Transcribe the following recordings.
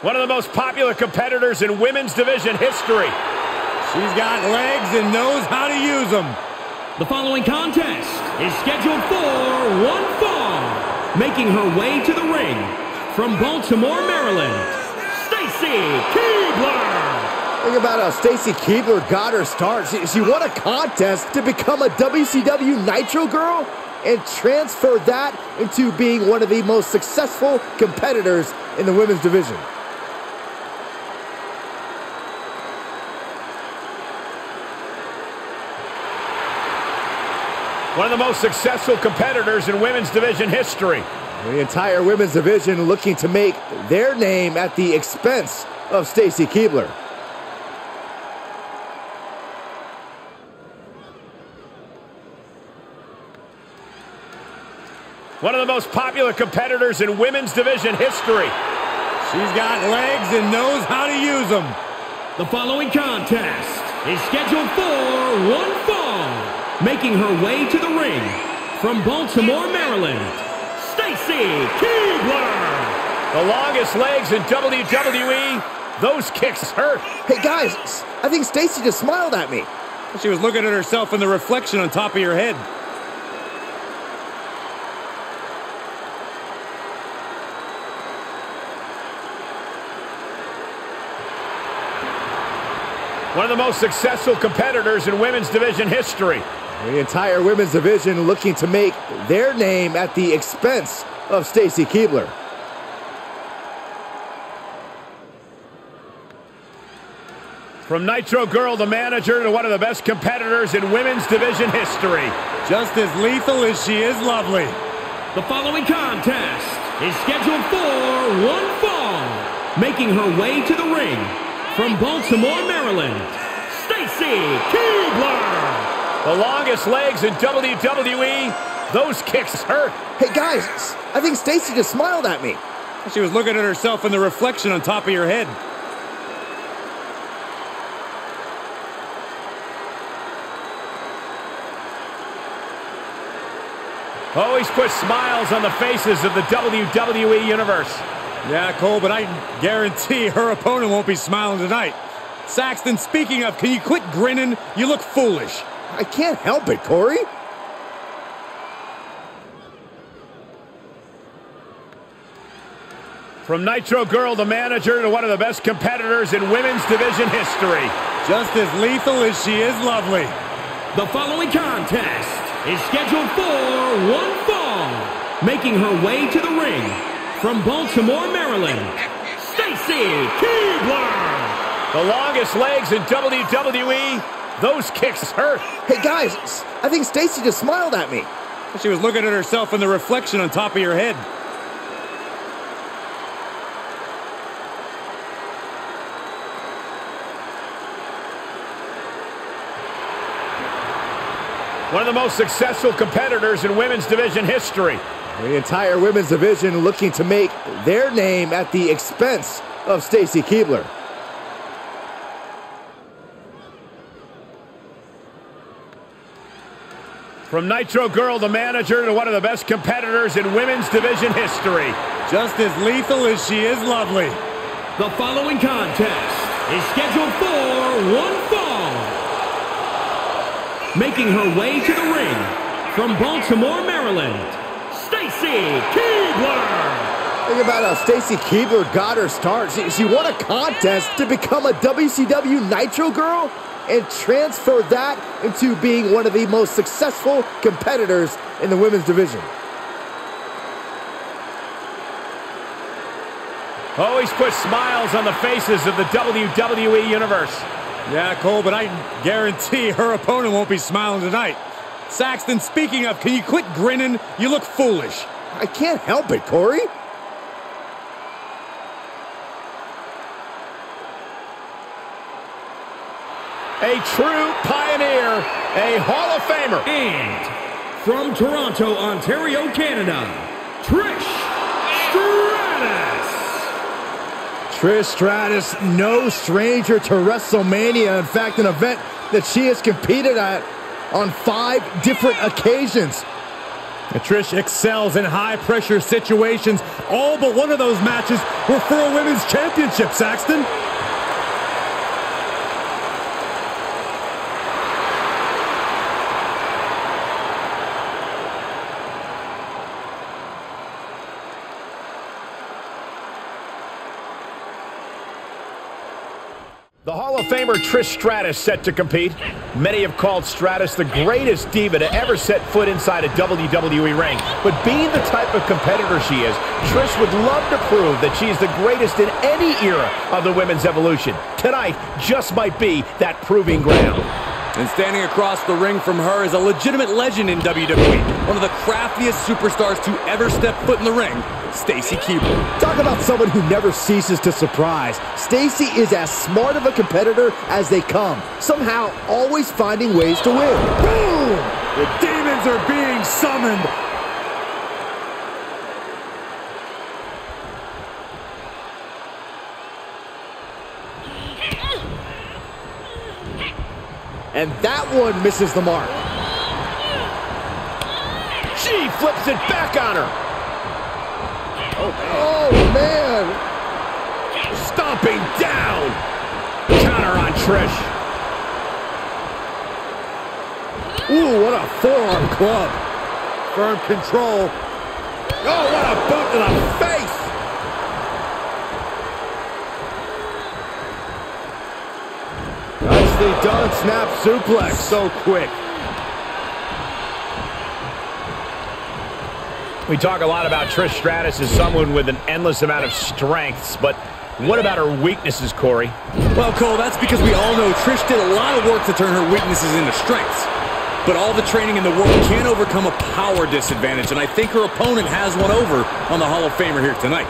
One of the most popular competitors in women's division history. She's got legs and knows how to use them. The following contest is scheduled for one fall. Making her way to the ring from Baltimore, Maryland, Stacy Keibler. Think about how Stacy Keibler got her start. She won a contest to become a WCW Nitro Girl and transferred that into being one of the most successful competitors in the women's division. One of the most successful competitors in women's division history. The entire women's division looking to make their name at the expense of Stacy Keibler. One of the most popular competitors in women's division history. She's got legs and knows how to use them. The following contest is scheduled for one fall. Making her way to the ring from Baltimore, Maryland, Stacy Keibler. The longest legs in WWE, those kicks hurt. Hey guys, I think Stacy just smiled at me. She was looking at herself in the reflection on top of your head. One of the most successful competitors in women's division history. The entire women's division looking to make their name at the expense of Stacy Keibler. From Nitro Girl, the manager, to one of the best competitors in women's division history. Just as lethal as she is lovely. The following contest is scheduled for one fall. Making her way to the ring from Baltimore, Maryland, Stacy Keibler. The longest legs in WWE, those kicks hurt. Hey guys, I think Stacy just smiled at me. She was looking at herself in the reflection on top of your head. Always puts smiles on the faces of the WWE Universe. Yeah, Cole, but I guarantee her opponent won't be smiling tonight. Saxton, speaking of, can you quit grinning? You look foolish. I can't help it, Corey. From Nitro Girl, the manager, to one of the best competitors in women's division history. Just as lethal as she is lovely. The following contest is scheduled for one fall. Making her way to the ring from Baltimore, Maryland, Stacy Keibler. The longest legs in WWE, those kicks hurt. Hey guys, I think Stacy just smiled at me. She was looking at herself in the reflection on top of your head. One of the most successful competitors in women's division history. The entire women's division looking to make their name at the expense of Stacy Keibler. From Nitro Girl, the manager, to one of the best competitors in women's division history. Just as lethal as she is lovely. The following contest is scheduled for one fall. Making her way to the ring from Baltimore, Maryland, Stacy Keibler. Think about how Stacy Keibler got her start. She won a contest to become a WCW Nitro Girl and transferred that into being one of the most successful competitors in the women's division. Always puts smiles on the faces of the WWE Universe. Yeah, Cole, but I guarantee her opponent won't be smiling tonight. Saxton, speaking of, can you quit grinning? You look foolish. I can't help it, Corey. A true pioneer, a Hall of Famer. And from Toronto, Ontario, Canada, Trish Stratus. Trish Stratus, no stranger to WrestleMania. In fact, an event that she has competed at on 5 different occasions. And Trish excels in high-pressure situations. All but one of those matches were for a women's championship, Saxton. The Hall of Famer Trish Stratus set to compete. Many have called Stratus the greatest diva to ever set foot inside a WWE ring. But being the type of competitor she is, Trish would love to prove that she's the greatest in any era of the women's evolution. Tonight just might be that proving ground. And standing across the ring from her is a legitimate legend in WWE. One of the craftiest superstars to ever step foot in the ring. Stacy Keibler. Talk about someone who never ceases to surprise. Stacy is as smart of a competitor as they come, somehow always finding ways to win. Boom! The demons are being summoned. And that one misses the mark. She flips it back on her. Oh, man. Stomping down. Counter on Trish. Ooh, what a forearm club. Firm control. Oh, what a boot to the face. Nicely done. Snap suplex. So quick. We talk a lot about Trish Stratus as someone with an endless amount of strengths, but what about her weaknesses, Corey? Well, Cole, that's because we all know Trish did a lot of work to turn her weaknesses into strengths. But all the training in the world can't overcome a power disadvantage, and I think her opponent has one over on the Hall of Famer here tonight.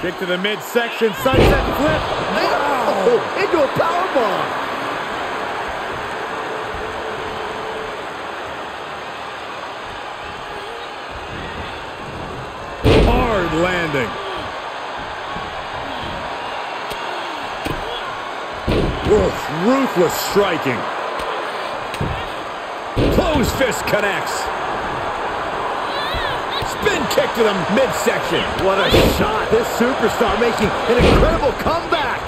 Kick to the midsection, sunset flip. Oh, into a powerbomb. Landing. Oof, ruthless striking. Closed fist connects. Spin kick to the midsection. What a shot. This superstar making an incredible comeback.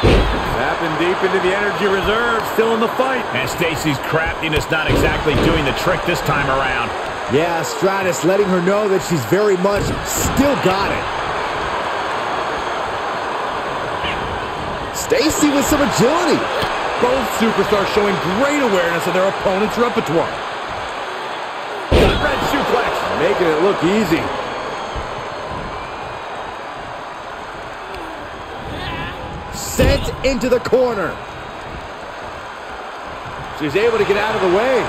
Tapping deep into the energy reserve, still in the fight. And Stacy's craftiness not exactly doing the trick this time around. Yeah, Stratus letting her know that she's very much still got it. Stacy with some agility. Both superstars showing great awareness of their opponent's repertoire. Red suplex. Making it look easy. Sent into the corner. She's able to get out of the way.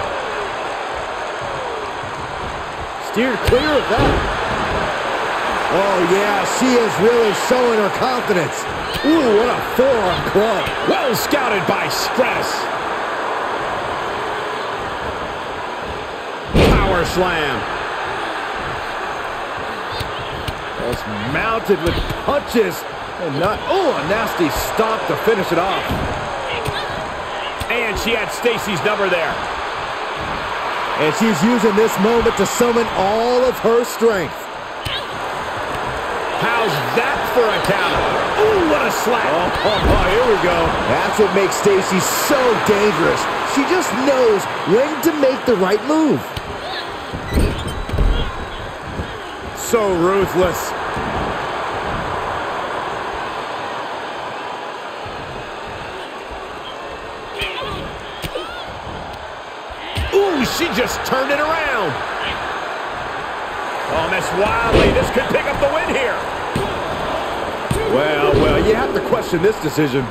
Steer clear of that. Oh, yeah, she is really showing her confidence. Ooh, what a forearm club. Well scouted by Stratus. Power slam. Just mounted with punches. And not, oh, a nasty stomp to finish it off. And she had Stacy's number there. And she's using this moment to summon all of her strength. How's that for a counter? Ooh, what a slap. Oh, here we go. That's what makes Stacy so dangerous. She just knows when to make the right move. So ruthless. She just turned it around. Oh, Miss Wildly, this could pick up the win here. Well, well, you have to question this decision.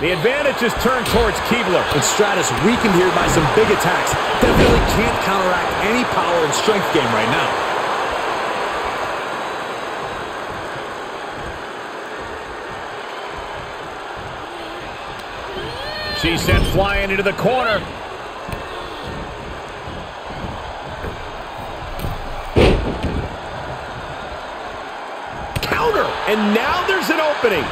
The advantage is turned towards Keibler. And Stratus weakened here by some big attacks. Definitely can't counteract any power and strength game right now. She's sent flying into the corner. counter, and now there's an opening.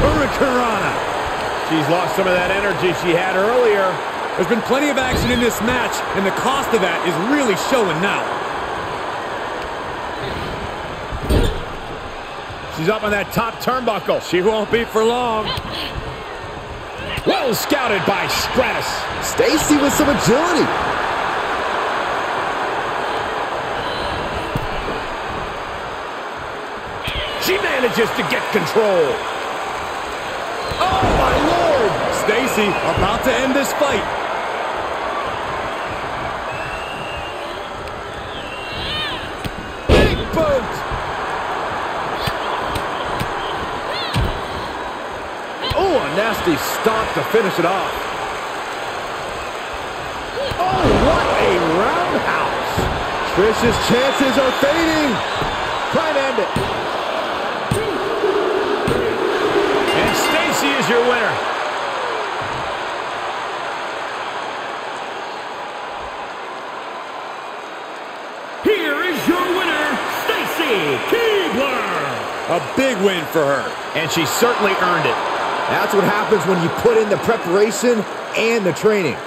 Hurricanrana. She's lost some of that energy she had earlier. There's been plenty of action in this match, and the cost of that is really showing now. She's up on that top turnbuckle. She won't be for long. Well scouted by Stratus. Stacy with some agility. She manages to get control. Oh, my Lord. Stacy about to end this fight. Big boot. Oh, a nasty stomp to finish it off. Oh, what a roundhouse. Trish's chances are fading. Try to end it. And Stacy is your winner. Here is your winner, Stacy Keibler. A big win for her, and she certainly earned it. That's what happens when you put in the preparation and the training.